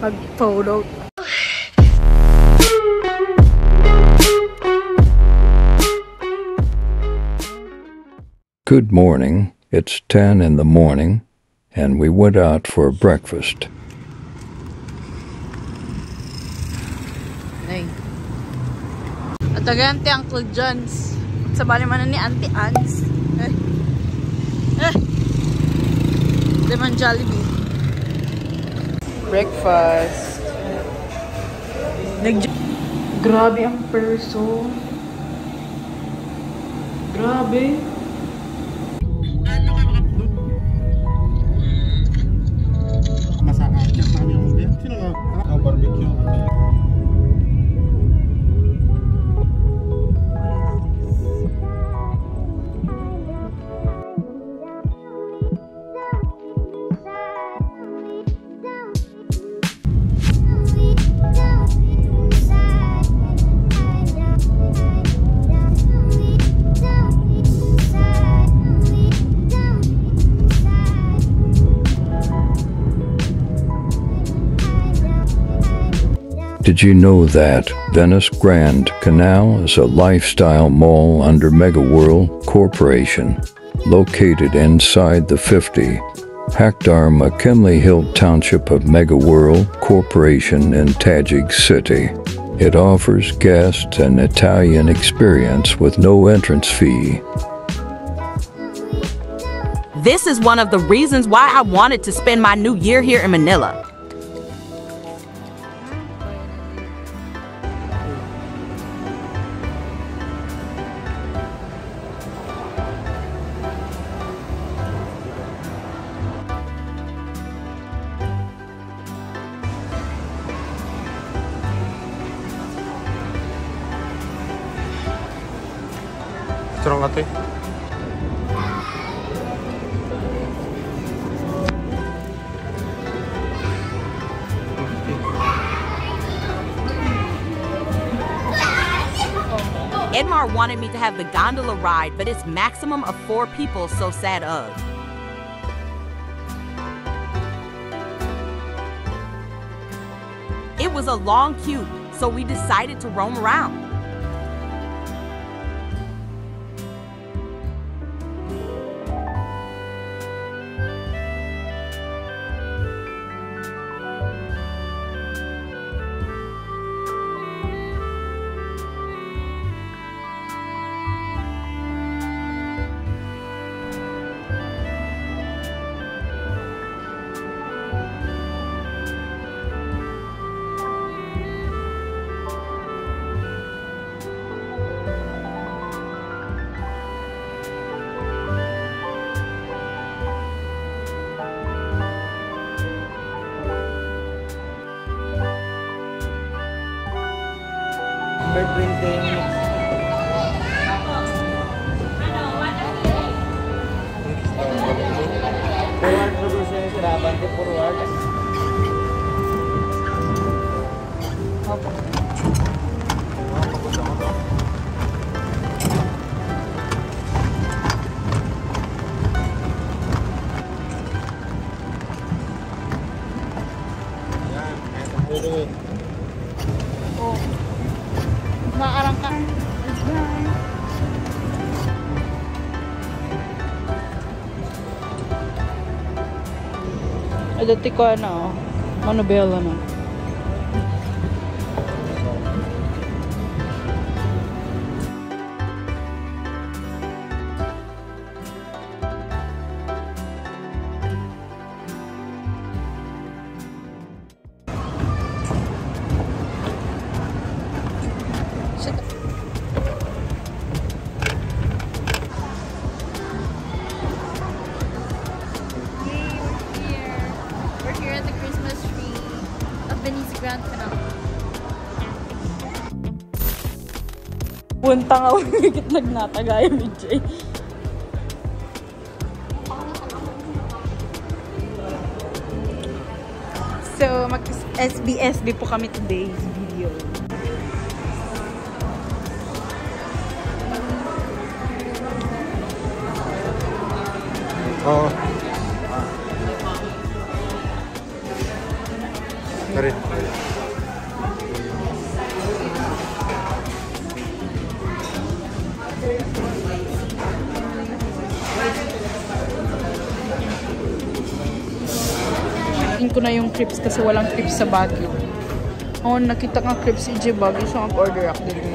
mag-photo. Good morning. It's 10 in the morning, and we went out for breakfast. Hey. Ataga Auntie Uncle John's. Sabali man ni Auntie Anne's. Lemon Jollibee. Breakfast. Grabe ang perso. Grabe. Did you know that Venice Grand Canal is a lifestyle mall under Megaworld Corporation, located inside the 50-hectare McKinley Hill Township of Megaworld Corporation in Taguig City? It offers guests an Italian experience with no entrance fee. This is one of the reasons why I wanted to spend my new year here in Manila. Strong ate. Edmar wanted me to have the gondola ride, but it's maximum of 4 people, so sad of. It was a long queue, so we decided to roam around. Dati ko ano, Manobela na. Puntang ako higit nagnatagay yung BJ. So, mag-SBSB po kami today's video. Tara. Nakin ko na yung crepes kasi walang crepes sa Baguio. Oh, nakita ka crepes sa Baguio, so mag-order ako din.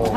Han,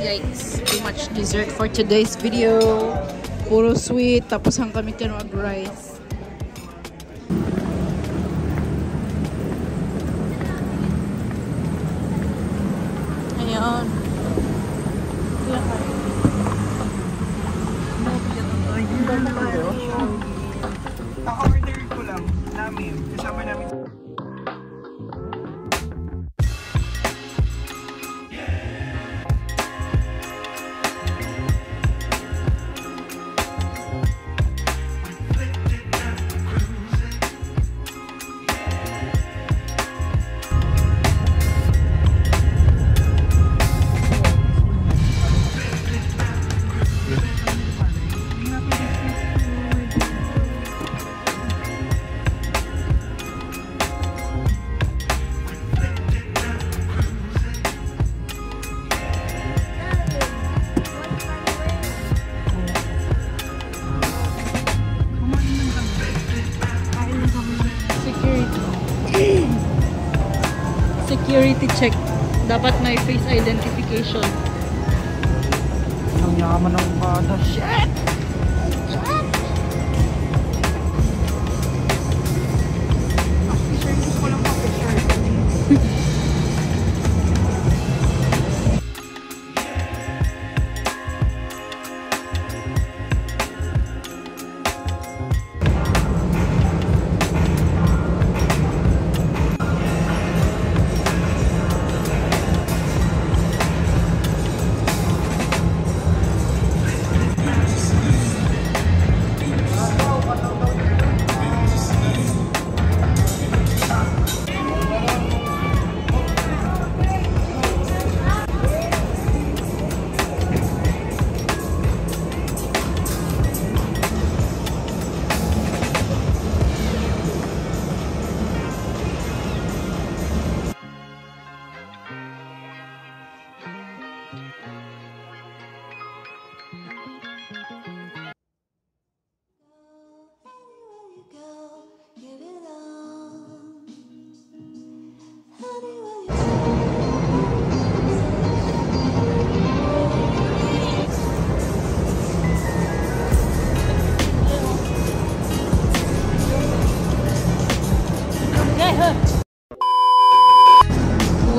Yikes, too much dessert for today's video. Puro sweet, tapos ang kami tinawag rice. Ayan. Order ko lang namin, kasama namin. Security check. Dapat may face identification. Ang yaman ng bata. Shit! Shit! Picture, gusto ko lang picture.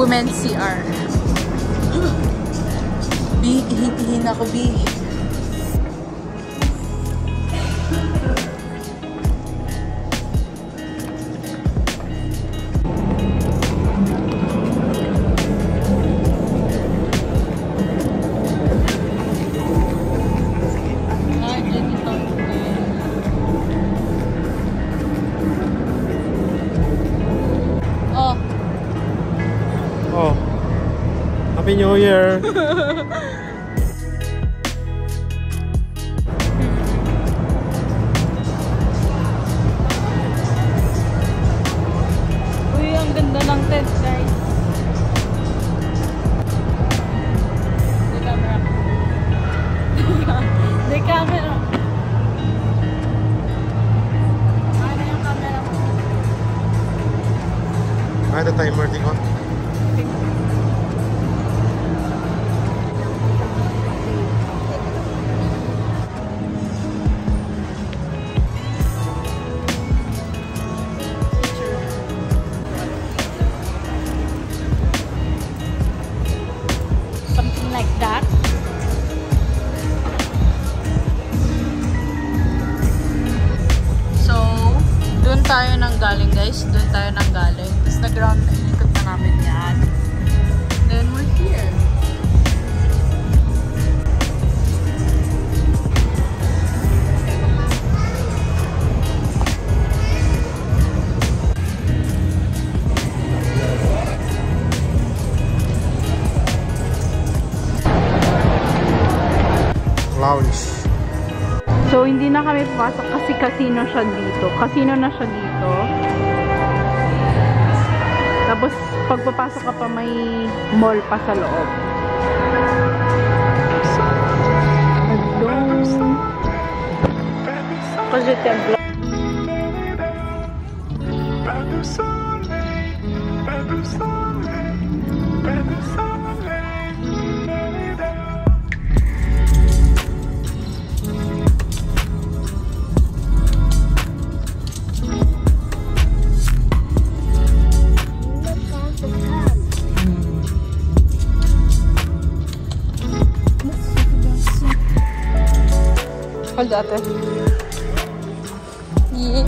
Women's CR. Big, hitihin ako, big. Happy New Year! Uy, ang ganda ng tent, guys! like that. So, doon tayo nanggaling, guys. Doon tayo nanggaling. Tapos nag-round na inikot na namin yan. Then we're here. So, hindi na kami pasok kasi casino siya dito. Casino na siya dito. Tapos, pagpapasok ka pa may mall pa sa loob. Hold up. Yay!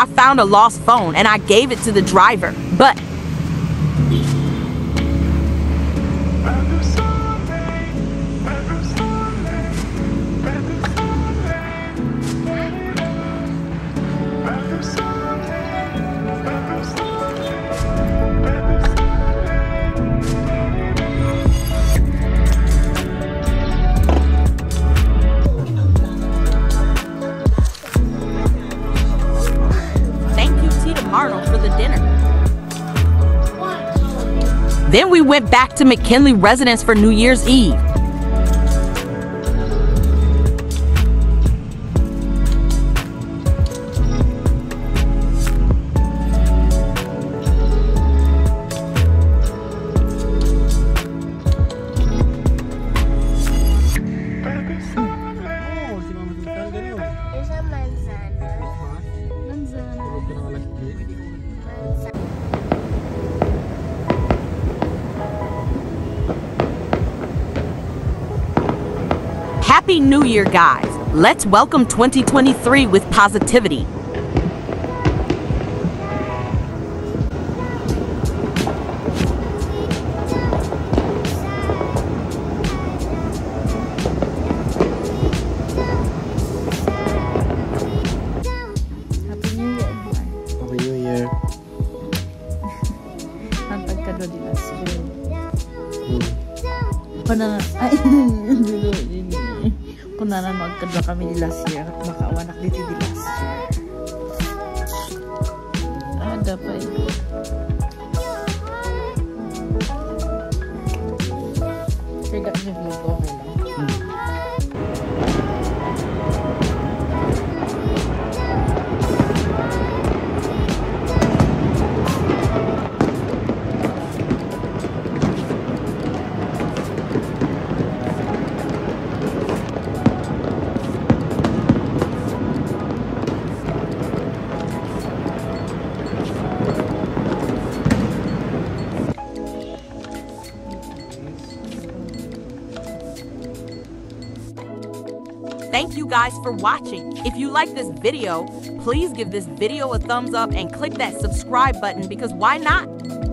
I found a lost phone and I gave it to the driver, but then we went back to McKinley residence for New Year's Eve. Happy New Year, guys! Let's welcome 2023 with positivity. Happy New Year, Edmar. Happy New Year. Ang pagkado din sa school. Kunana magkadwa kami ni last year at makaawanak dito di last year. Dapat. Forgot niya vlog ko. Thank you guys for watching. If you like this video, please give this video a thumbs up and click that subscribe button because why not?